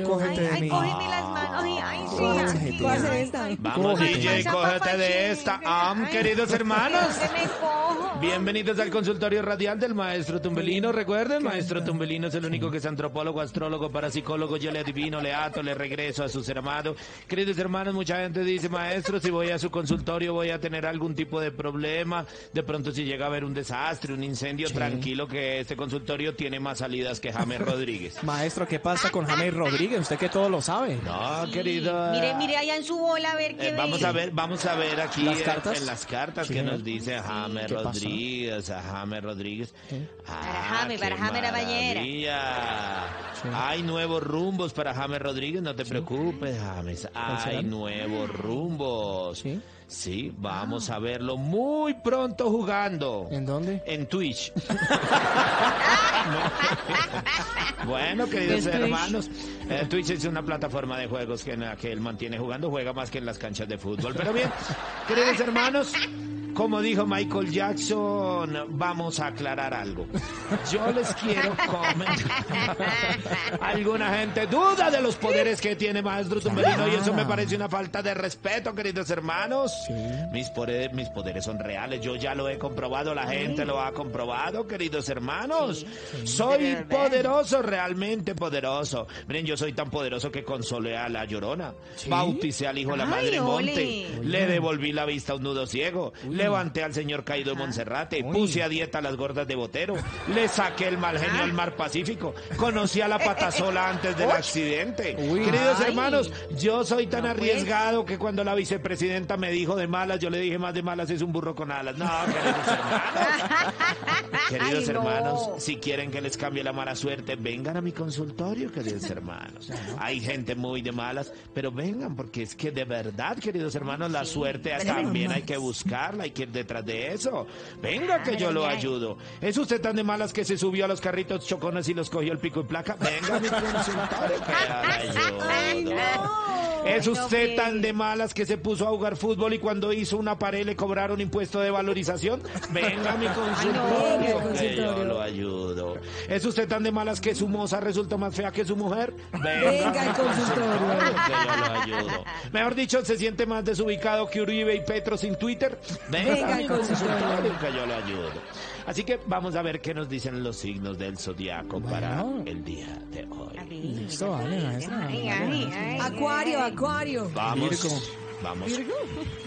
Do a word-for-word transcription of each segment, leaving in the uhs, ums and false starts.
Cógete de mí. Ay, cógeme las manos. Ay, ay, sí, aquí. Ay, vamos, ay, D J, cógete de esta. Am, queridos hermanos. Bienvenidos al consultorio radial del Maestro Tumbelino. Recuerden, Maestro Tumbelino es el único que es antropólogo, astrólogo, parapsicólogo. Yo le adivino, le ato, le regreso a su ser amado. Queridos hermanos, mucha gente dice, maestro, si voy a su consultorio voy a tener algún tipo de problema. De pronto si llega a haber un desastre, un incendio, sí. Tranquilo que este consultorio tiene más salidas que James Rodríguez. Maestro, ¿qué pasa con James Rodríguez? Usted que todo lo sabe. No, sí. Querido. Mire, mire allá en su bola a ver qué eh, vamos ve. a ver, vamos a ver aquí ¿Las cartas? En, en las cartas sí. que nos dice James Rodríguez, a James Rodríguez. ¿Sí? Ah, para James, para James la sí. Hay nuevos rumbos para James Rodríguez, no te sí. preocupes, James. Hay nuevos rumbos. Sí. Sí, vamos ah. a verlo muy pronto jugando. ¿En dónde? En Twitch. Bueno, queridos hermanos, eh, Twitch es una plataforma de juegos que en la que él mantiene jugando, juega más que en las canchas de fútbol. Pero bien, queridos hermanos, como dijo Michael Jackson, vamos a aclarar algo. Yo les quiero comentar. Alguna gente duda de los poderes que tiene Maestro Tumbelino y eso me parece una falta de respeto, queridos hermanos. Sí. Mis poderes, mis poderes son reales, yo ya lo he comprobado, la gente lo ha comprobado, queridos hermanos. Sí, sí. Soy poderoso, realmente poderoso. Miren, yo soy tan poderoso que consolé a la Llorona. ¿Sí? Bauticé al hijo de la Madre Monte. Le devolví la vista a un nudo ciego. Uy. Levanté al señor caído de Monserrate, puse a dieta a las gordas de Botero, le saqué el mal genio al mar Pacífico, conocí a la patasola antes del accidente. Uy. Queridos Ay. hermanos, yo soy tan no, arriesgado pues. que cuando la vicepresidenta me dijo de malas, yo le dije más de malas es un burro con alas. No, queridos hermanos, queridos Ay, no. hermanos, si quieren que les cambie la mala suerte, vengan a mi consultorio, queridos hermanos. Hay gente muy de malas, pero vengan, porque es que de verdad, queridos hermanos, la sí. suerte también hay que buscarla. Hay que ir detrás de eso. Venga que yo lo ayudo. ¿Es usted tan de malas que se subió a los carritos chocones y los cogió el pico y placa? Venga, mi consultorio, que yo lo ayudo. ¿Es usted tan de malas que se puso a jugar fútbol y cuando hizo una pared le cobraron impuesto de valorización? Venga, mi consultorio, que yo lo ayudo. ¿Es usted tan de malas que su moza resulta más fea que su mujer? Venga, mi consultorio, que yo lo ayudo. Mejor dicho, se siente más desubicado que Uribe y Petro sin Twitter. Venga, Venga consultorio, que yo lo ayudo. Así que vamos a ver qué nos dicen los signos del zodiaco bueno. para el día de hoy. Ay, Listo, vale, maestra. Ay, ay, ay, acuario, acuario. Vamos, Virgo. vamos. Virgo.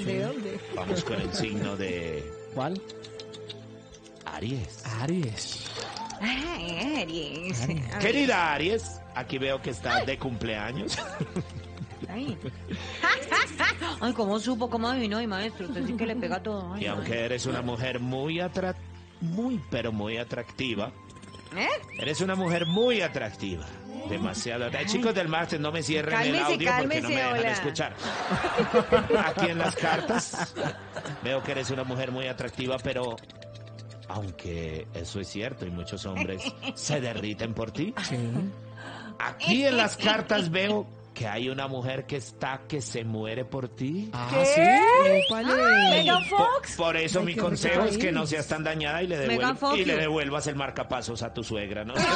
¿De dónde? Vamos con el signo de... ¿Cuál? Aries. Aries. Ay, Aries. Aries. Querida Aries, aquí veo que estás de cumpleaños. Ay. Ay, cómo supo, cómo adivinó, y maestro, usted sí que le pega todo. Ay, y aunque maestro. eres una mujer muy atrac... muy, pero muy atractiva. ¿Eh? Eres una mujer muy atractiva. Demasiado. Ay, chicos del máster, no me cierren cálmese, el audio cálmese, porque no me hola. dejan escuchar. Aquí en las cartas veo que eres una mujer muy atractiva, pero... aunque eso es cierto y muchos hombres se derriten por ti. Sí. Aquí en las cartas veo... que hay una mujer que está que se muere por ti. Ah, ¿Qué? sí. Ay, Megan Fox. Por, por eso Ay, mi consejo es que no seas tan dañada y le, devuel y le devuelvas el marcapasos a tu suegra, ¿no? Eso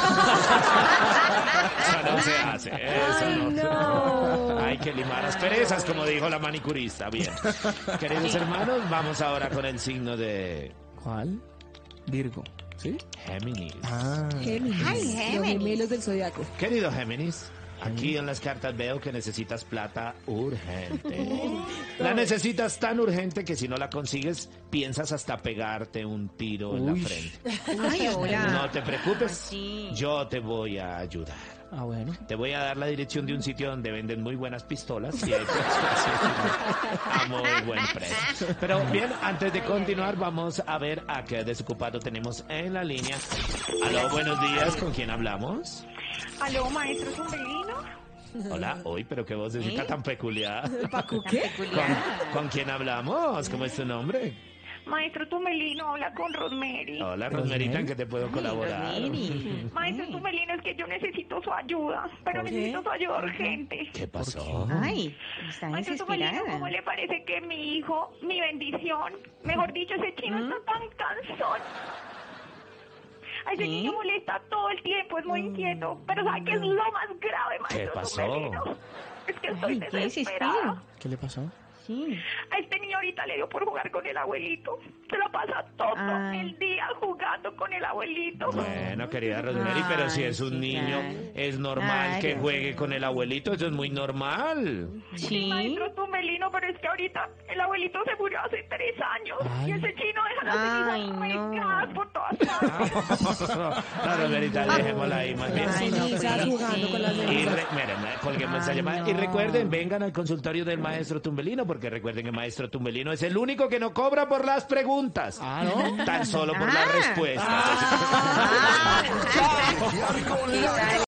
no se hace. Eso Ay, no. no. Hay que limar las perezas, como dijo la manicurista. Bien. Queridos hermanos, vamos ahora con el signo de... ¿Cuál? Virgo. ¿Sí? Géminis. Ah. Géminis. Ay, Géminis. Los gemelos del zodiaco. Querido Géminis, aquí en las cartas veo que necesitas plata urgente. La necesitas tan urgente que si no la consigues, piensas hasta pegarte un tiro Uy. en la frente. Ay, hola. No te preocupes, sí. yo te voy a ayudar. Ah, bueno. Te voy a dar la dirección de un sitio donde venden muy buenas pistolas y hay a muy buen precio. Pero bien, antes de continuar, vamos a ver a qué desocupado tenemos en la línea. Aló, buenos días, ¿con quién hablamos? Aló, Maestro Tumbelino. Hola, hoy, pero qué vocecita ¿Eh? tan peculiar. ¿Pacu qué? ¿Con, ¿Con quién hablamos? ¿Cómo es tu nombre? Maestro Tumbelino, habla con Rosmery. Hola, Rosmerita, ¿en qué te puedo colaborar? Ay, Maestro Tumbelino, es que yo necesito su ayuda, pero necesito su ayuda urgente. ¿Qué pasó? Ay, está Maestro Tumbelino, ¿cómo le parece que mi hijo, mi bendición, mejor dicho, ese chino ¿Mm? está tan cansón? Ay, ese niño molesta todo el tiempo, es muy inquieto. Pero ¿sabes qué es lo más grave, maestro? ¿Qué pasó? Tumbelino. Es que estoy desesperada. ¿Qué le pasó? Sí. A este niño ahorita le dio por jugar con el abuelito. Se la pasa todo Ay. el día jugando con el abuelito. Bueno, querida Rosmery, pero si es un sí, niño, claro. es normal Ay, que juegue con el abuelito. Eso es muy normal. Sí, sí, maestro Tumbelino, pero es que ahorita el abuelito se murió hace tres años. Ay. Y ese chino deja las cenizas americanas no. por todas partes. No, Rosmerita, dejémosla ahí más bien. Ay, no, sí, jugando sí. con las cenizas. Miren, colguemos esa llamada. No. Y recuerden, vengan al consultorio del maestro Tumbelino, porque recuerden que el maestro Tumbelino es el único que no cobra por las preguntas. Ah, ¿no? Tan solo por ah, las respuestas. Ah, ah,